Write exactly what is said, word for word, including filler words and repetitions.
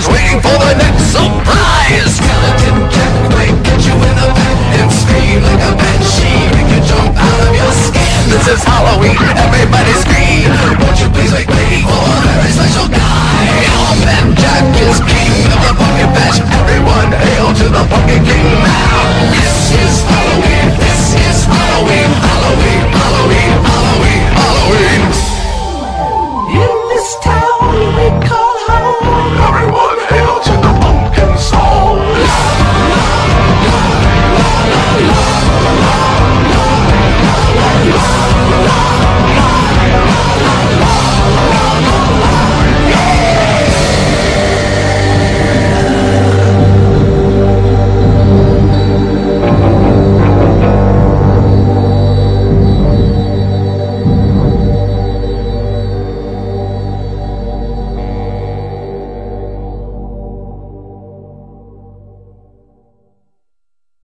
is waiting for the next.